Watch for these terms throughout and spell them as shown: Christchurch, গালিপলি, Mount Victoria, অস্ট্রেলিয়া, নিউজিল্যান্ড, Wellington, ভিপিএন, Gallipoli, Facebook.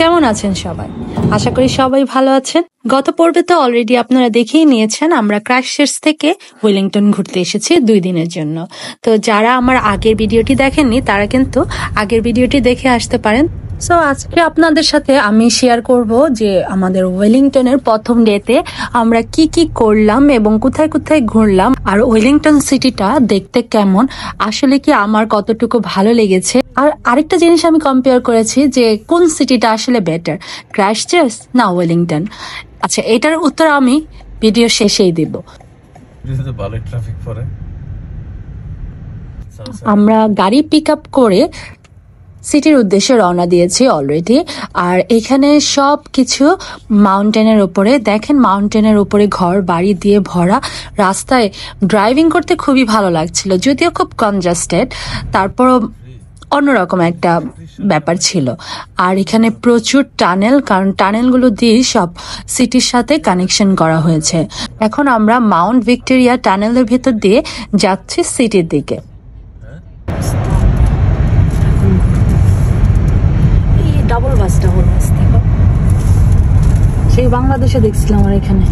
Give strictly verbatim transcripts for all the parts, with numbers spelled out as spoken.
কেমন আছেন সবাই? আশা করি সবাই ভালো আছেন। গত পর্বে তো অলরেডি আপনারা দেখেই নিয়েছেন, আমরা ক্রাইস্টচার্চ থেকে ওয়েলিংটন ঘুরতে এসেছি দুই দিনের জন্য। তো যারা আমার আগের ভিডিওটি দেখেননি তারা কিন্তু আগের ভিডিওটি দেখে আসতে পারেন। সো আজকে আপনাদের সাথে আমি শেয়ার করব যে আমাদের ওয়েলিংটনের প্রথম ডেতে আমরা কি কি করলাম এবং কোথায় কোথায় ঘুরলাম, আর ওয়েলিংটন সিটিটা দেখতে কেমন, আসলে কি আমার কতটুকু ভালো লেগেছে। আর আরেকটা জিনিস আমি কম্পেয়ার করেছি যে কোন সিটিটা আসলে বেটার, ক্রাইস্টচার্চ না ওয়েলিংটন। আচ্ছা, এটার উত্তর আমি ভিডিও শেষেই দেব। আমরা গাড়ি পিক আপ করে সিটির উদ্দেশ্যে রওনা দিয়েছি অলরেডি। আর এখানে সব কিছু মাউন্টেনের উপরে, দেখেন মাউন্টেনের উপরে ঘর বাড়ি দিয়ে ভরা। রাস্তায় ড্রাইভিং করতে খুবই ভালো লাগছিল, যদিও খুব কনজাস্টেড, তারপরও অন্যরকম একটা ব্যাপার ছিল। আর এখানে প্রচুর টানেল, কারণ টানেলগুলো দিয়ে সব সিটির সাথে কানেকশন করা হয়েছে। এখন আমরা মাউন্ট ভিক্টোরিয়া টানেলের ভেতর দিয়ে যাচ্ছি সিটির দিকে। ডাবল বাসটা হল সেই বাংলাদেশে দেখছিলাম। আর এখানে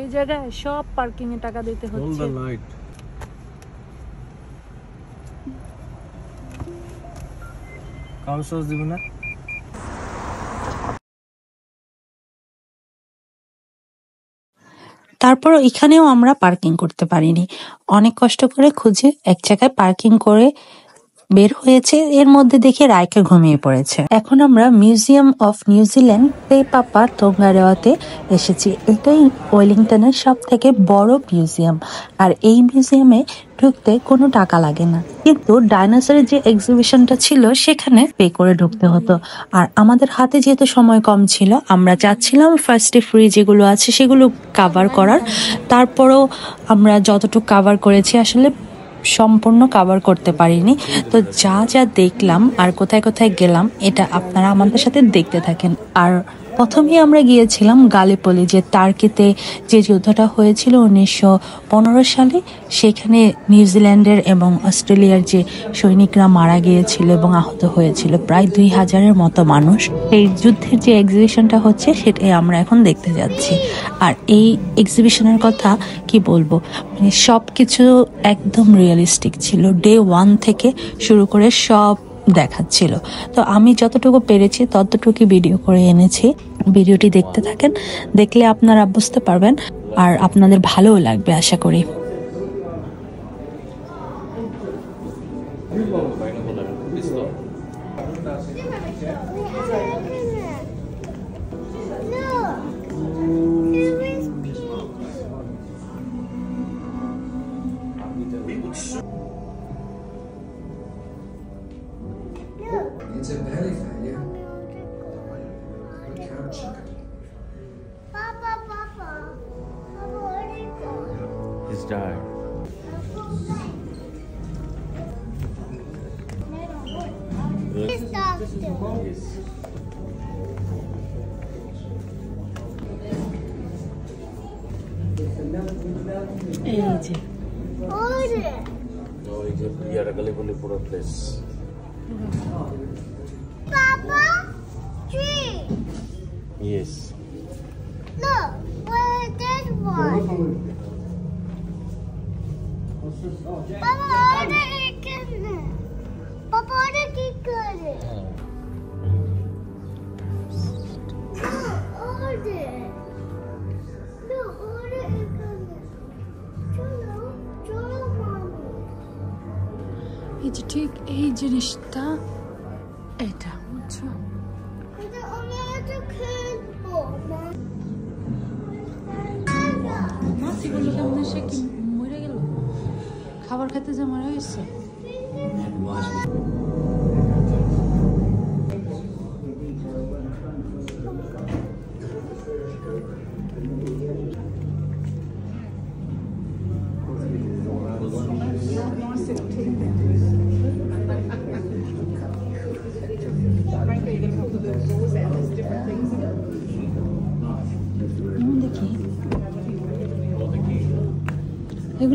এই জায়গায় সব পার্কিং এ টাকা দিতে হচ্ছে। কাউন্সিলর দিবেন না। তারপর এখানেও আমরা পার্কিং করতে পারিনি, অনেক কষ্ট করে খুঁজে এক জায়গায় পার্কিং করে বের হয়েছে। এর মধ্যে দেখে রায়কে ঘুমিয়ে পড়েছে। এখন আমরা museum of নিউজিল্যান্ড Te Papa টোঙ্গারেওয়াতে এসেছি। এটাই ওয়েলিংটনের সব থেকে বড় মিউজিয়াম। আর এই মিউজিয়ামে ঢুকতে কোনো টাকা লাগে না, কিন্তু ডাইনোসরের যে এক্সিবিশনটা ছিল সেখানে পে করে ঢুকতে হতো। আর আমাদের হাতে যেহেতু সময় কম ছিল, আমরা চাচ্ছিলাম ফার্স্টে ফ্রি যেগুলো আছে সেগুলো কাভার করার। তারপরও আমরা যতটুকু কাভার করেছি আসলে সম্পূর্ণ কভার করতে পারিনি। তো যা যা দেখলাম আর কোথায় কোথায় গেলাম এটা আপনারা আমাদের সাথে দেখতে থাকেন। আর প্রথমে আমরা গিয়েছিলাম গালিপলি, যে টার্কিতে যে যুদ্ধটা হয়েছিল উনিশশো পনেরো সালে, সেখানে নিউজিল্যান্ডের এবং অস্ট্রেলিয়ার যে সৈনিকরা মারা গিয়েছিল এবং আহত হয়েছিল প্রায় দুই হাজারের মতো মানুষ। এই যুদ্ধের যে এক্সিবিশনটা হচ্ছে সেটাই আমরা এখন দেখতে যাচ্ছি। আর এই এক্সিবিশনের কথা কি বলবো, মানে সব কিছু একদম রিয়েলিস্টিক ছিল। ডে ওয়ান থেকে শুরু করে সব দেখাচ্ছিল। তো আমি যতটুকু পেরেছি ততটুকু ভিডিও করে এনেছি। ভিডিওটি দেখতে থাকেন, দেখলে আপনারা বুঝতে পারবেন আর আপনাদের ভালোও লাগবে আশা করি। It's a belly fat, yeah. We can't check it. Papa, Papa, Papa, what are you called? He's died. He's died. Yes. Age. Age. No, it's a yeah, Gallipoli pura place. Papa, tree. Yes. Look, where that one? Papa, what the heck is that? Papa, what the heck is that? Oh, over there. Look, over there is that. Cholo, cholo, mommy. It's take age and it's time. এটা বুঝছো, এটা আমরা তো খেলবো না। মাছি বললো কেমন সে কি মরে গেল, খাবার খেতে যে মরে গেছে।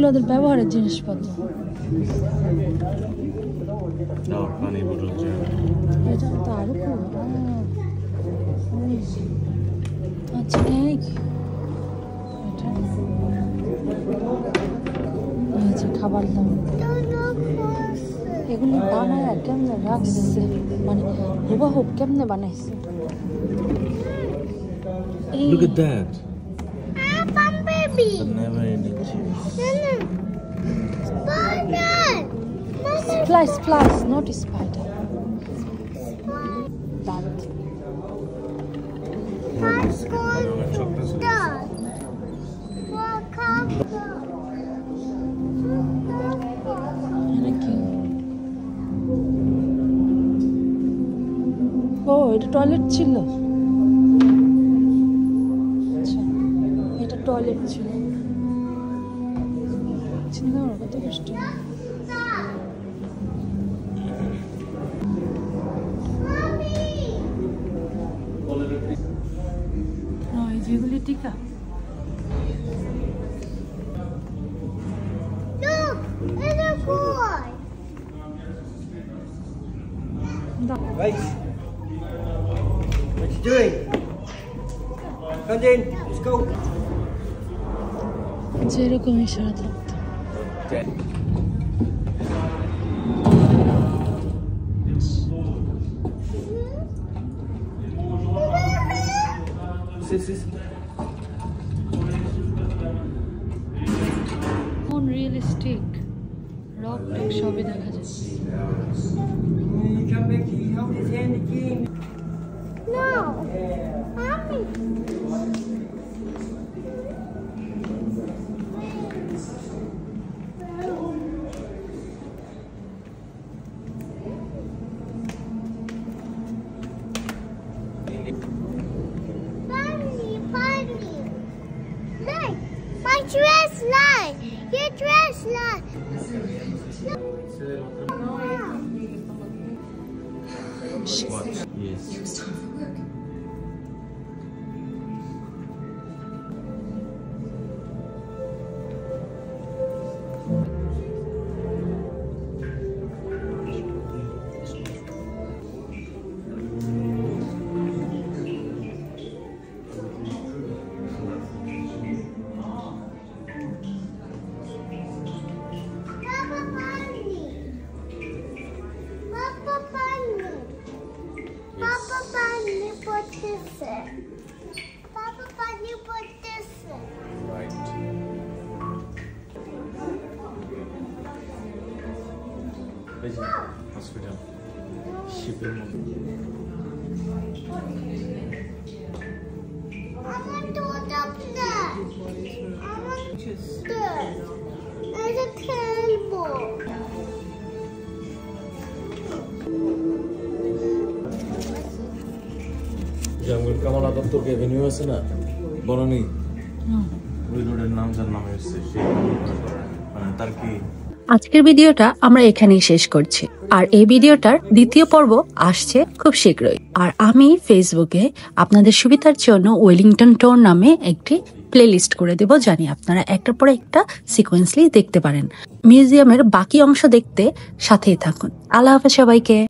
এগুলো ওদের ব্যবহারের জিনিসপত্র। আচ্ছা, খাবার দাম এগুলো বানায় কেমনে রাখছে, মানে হুবহু কেমনে বানাইছে। Look at that. Ah, bumblebee. I've never ended cheese. Spider. Flies, flies, not a spider. That. That's called dog. What kind of dog? Oh, it's a toilet chiller. Toilet ছিল, চিন্তা করো কত কষ্ট। যেগুলি টিকা যেরকম ইশারা থাকতো। কোন রিয়েলিস্টিক রক টক সবই দেখা যাচ্ছে। জাঙ্গুল কামাল আদমতকে এভিনিউ আছে না বনানী, ওই রোডের নাম যার নামে হচ্ছে সেই মানে তার কি। আজকের ভিডিওটা আমরা এখানেই শেষ করছি, আর এই ভিডিওটার দ্বিতীয় পর্ব আসছে খুব শীঘ্রই। আর আমি ফেসবুকে আপনাদের সুবিধার জন্য ওয়েলিংটন ট্যুর নামে একটি প্লেলিস্ট করে দেব, জানি আপনারা একটার পর একটা সিকোয়েন্সলি দেখতে পারেন। মিউজিয়ামের বাকি অংশ দেখতে সাথেই থাকুন। আল্লাহ হাফেজ সবাইকে।